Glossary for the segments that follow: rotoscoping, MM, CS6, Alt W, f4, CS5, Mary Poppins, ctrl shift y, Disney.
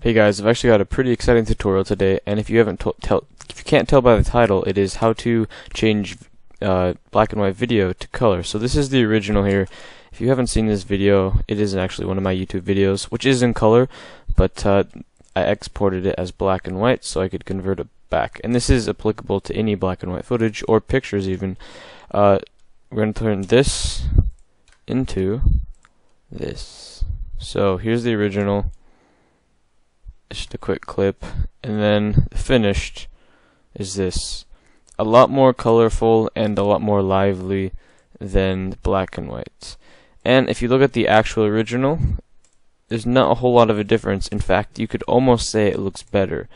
Hey guys, I've actually got a pretty exciting tutorial today, and if you can't tell by the title, it is how to change black and white video to color. So this is the original here. If you haven't seen this video, it is actually one of my YouTube videos, which is in color, but I exported it as black and white so I could convert it back. And this is applicable to any black and white footage or pictures even. We're going to turn this into this. So here's the original. Just a quick clip, and then finished is this. A lot more colorful and a lot more lively than black and white. And if you look at the actual original, there's not a whole lot of a difference. In fact, you could almost say it looks better.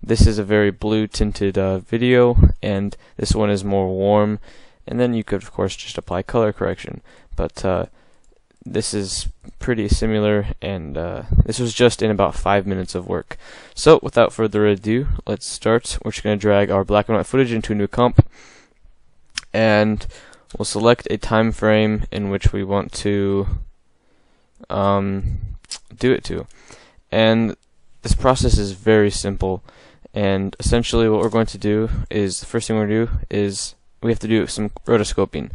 This is a very blue tinted video, and this one is more warm. And then you could, of course, just apply color correction. But this is pretty similar, and this was just in about 5 minutes of work. So without further ado, let's start. We're just going to drag our black and white footage into a new comp, and we'll select a time frame in which we want to do it to. And this process is very simple, and essentially what we're going to do is, the first thing we're going to do is we have to do some rotoscoping.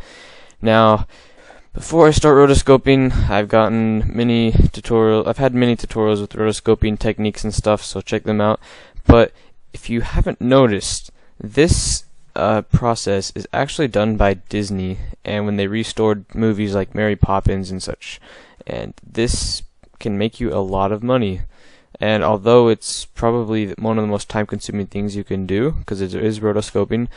Now, before I start rotoscoping, I've had many tutorials with rotoscoping techniques and stuff, so check them out. But if you haven't noticed, this process is actually done by Disney, and when they restored movies like Mary Poppins and such. And this can make you a lot of money. And although it's probably one of the most time-consuming things you can do, because it is rotoscoping,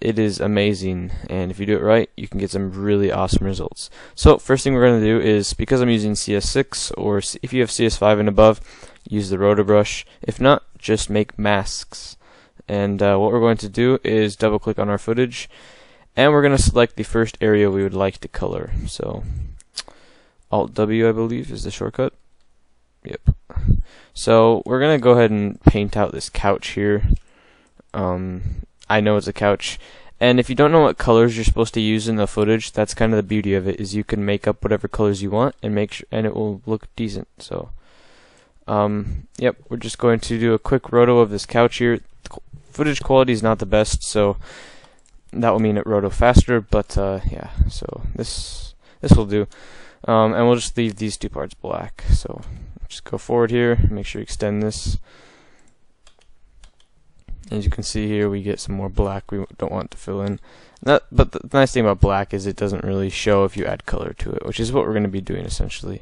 it is amazing, and if you do it right, you can get some really awesome results. So first thing we're going to do is, because I'm using CS6, or if you have CS5 and above, use the rotor brush. If not, just make masks. And what we're going to do is double click on our footage, and we're going to select the first area we would like to color. So Alt W, I believe, is the shortcut. Yep. So we're going to go ahead and paint out this couch here. I know it's a couch, and if you don't know what colors you're supposed to use in the footage, that's kind of the beauty of it, is you can make up whatever colors you want and make sure, and it will look decent. So yep, we're just going to do a quick roto of this couch here. The footage quality is not the best, so that will mean it roto faster, but yeah, so this will do. And we'll just leave these two parts black, so just go forward here, make sure you extend this. As you can see here, we get some more black we don't want to fill in. But the nice thing about black is it doesn't really show if you add color to it, which is what we're going to be doing essentially.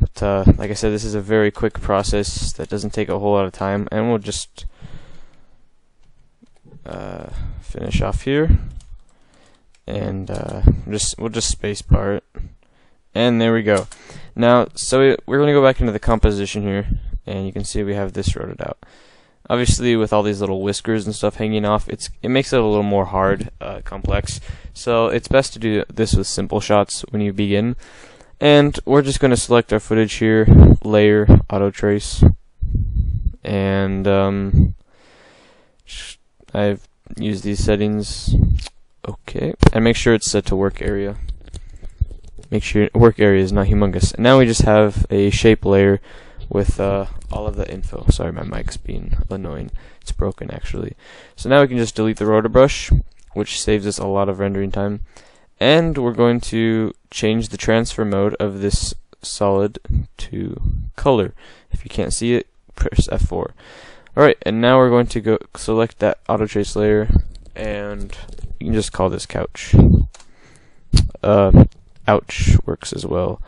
But like I said, this is a very quick process that doesn't take a whole lot of time, and we'll just finish off here, and we'll just spacebar it, and there we go. Now, so we're going to go back into the composition here, and you can see we have this roted out. Obviously, with all these little whiskers and stuff hanging off, it makes it a little more hard, complex. So it's best to do this with simple shots when you begin. And we're just going to select our footage here, layer, auto trace, and I've used these settings. Okay, and make sure it's set to work area. Make sure work area is not humongous. And now we just have a shape layer with all of the info. Sorry, my mic's being annoying. It's broken, actually. So now we can just delete the rotor brush, which saves us a lot of rendering time. And we're going to change the transfer mode of this solid to color. If you can't see it, press F4. Alright, and now we're going to go select that auto trace layer, and you can just call this couch. Ouch works as well.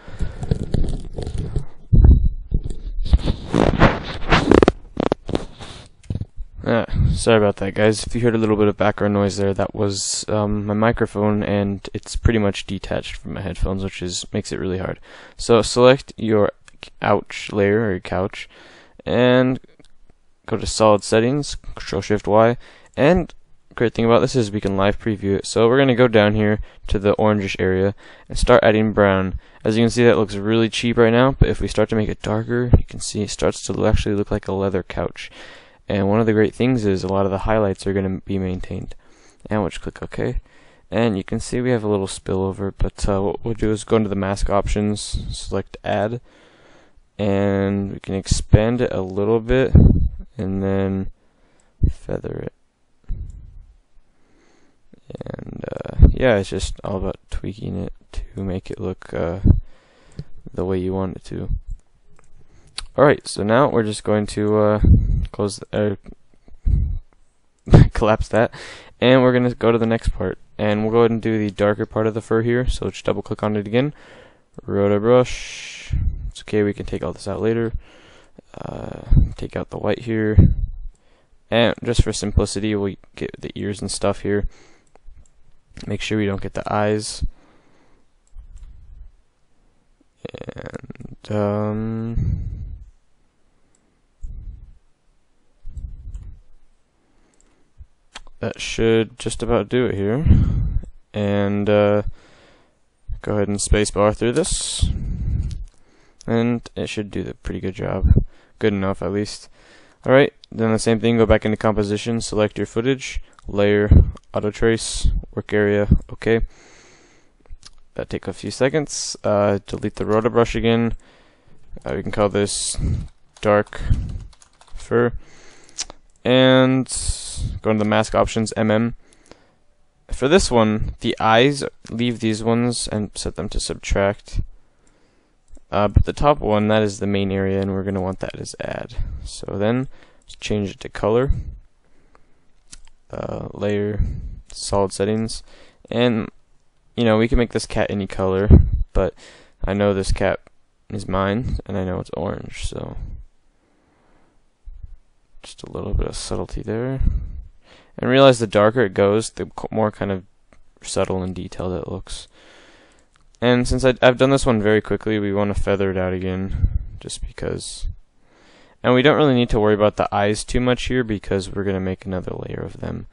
Sorry about that, guys. If you heard a little bit of background noise there, that was my microphone, and it's pretty much detached from my headphones, which makes it really hard. So select your ouch layer, or your couch, and go to solid settings, ctrl shift y, and great thing about this is we can live preview it. So we're going to go down here to the orangish area and start adding brown. As you can see, that looks really cheap right now, but if we start to make it darker, you can see it starts to actually look like a leather couch. And one of the great things is a lot of the highlights are going to be maintained. And we'll just click OK. And you can see we have a little spillover, but what we'll do is go into the mask options, select add, and we can expand it a little bit and then feather it. And yeah, it's just all about tweaking it to make it look the way you want it to. Alright, so now we're just going to close, collapse that, and we're going to go to the next part. And we'll go ahead and do the darker part of the fur here, so just double click on it again. Roto brush. It's okay, we can take all this out later. Take out the white here. And just for simplicity, we'll get the ears and stuff here. Make sure we don't get the eyes. And, that should just about do it here. And go ahead and spacebar through this, and it should do the pretty good job. Good enough, at least. Alright, then the same thing, go back into composition, select your footage, layer, auto trace, work area, okay. That take a few seconds. Delete the rotor brush again. We can call this dark fur. And go into the mask options, MM. For this one, the eyes, leave these ones and set them to subtract. But the top one, that is the main area, and we're going to want that as add. So then, change it to color, layer, solid settings, and you know, we can make this cat any color, but I know this cat is mine, and I know it's orange, so just a little bit of subtlety there. And realize the darker it goes, the more kind of subtle and detailed it looks. And since I've done this one very quickly, we want to feather it out again, just because. And we don't really need to worry about the eyes too much here, because we're going to make another layer of them.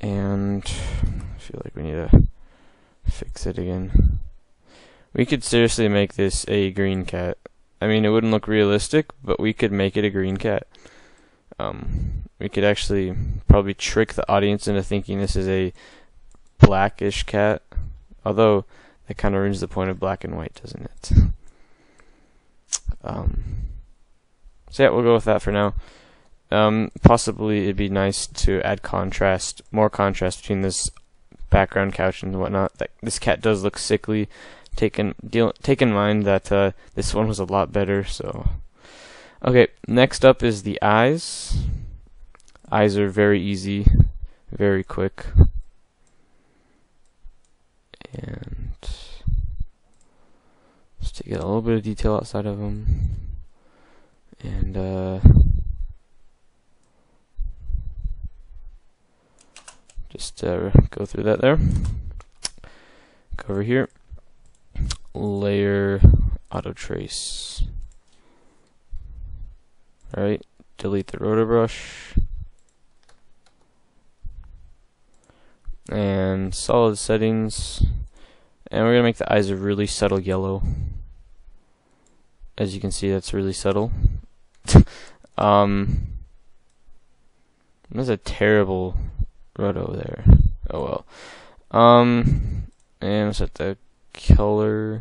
And I feel like we need to fix it again. We could seriously make this a green cat. I mean, it wouldn't look realistic, but we could make it a green cat. We could actually probably trick the audience into thinking this is a blackish cat, although that kind of ruins the point of black and white, doesn't it? So yeah, we'll go with that for now. Possibly it'd be nice to add contrast, more contrast between this background couch and whatnot. This cat does look sickly. Take in mind that this one was a lot better, so. Okay, next up is the eyes. Eyes are very easy, very quick. And just to get a little bit of detail outside of them. And just go through that there. Go over here. Layer, auto trace. Alright, delete the rotor brush. And solid settings. And we're going to make the eyes a really subtle yellow. As you can see, that's really subtle. That's a terrible roto there. Oh well. And set the color.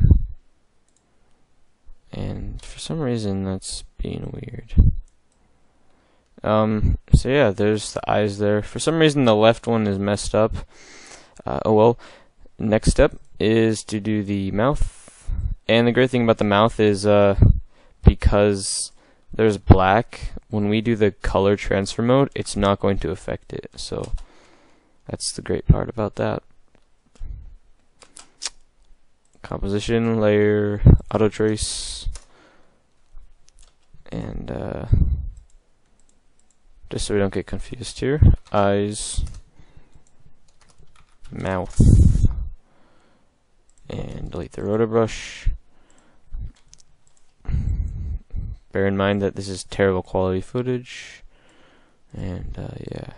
And for some reason, that's being weird. So yeah, there's the eyes there. For some reason, the left one is messed up. Oh well. Next step is to do the mouth. And the great thing about the mouth is because there's black, when we do the color transfer mode, it's not going to affect it. So that's the great part about that. Composition, layer, auto trace, and just so we don't get confused here, eyes, mouth, and delete the rotor brush. Bear in mind that this is terrible quality footage, and yeah,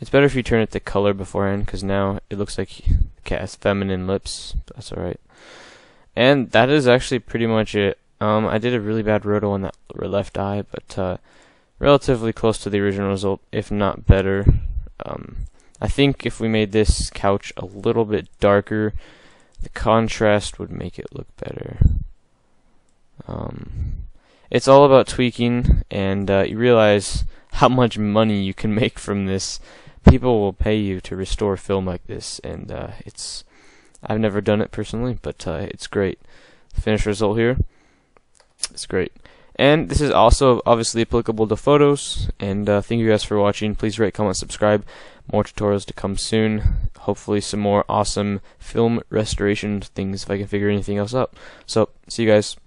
it's better if you turn it to color beforehand, because now it looks like the cat has feminine lips. That's alright. And that is actually pretty much it. I did a really bad roto on that left eye, but relatively close to the original result, if not better. I think if we made this couch a little bit darker, the contrast would make it look better. it's all about tweaking, and you realize how much money you can make from this. People will pay you to restore film like this, and I've never done it personally, but it's great. The finished result here, it's great. And this is also obviously applicable to photos, and thank you guys for watching. Please rate, comment, subscribe. More tutorials to come soon. Hopefully some more awesome film restoration things if I can figure anything else out. So, see you guys.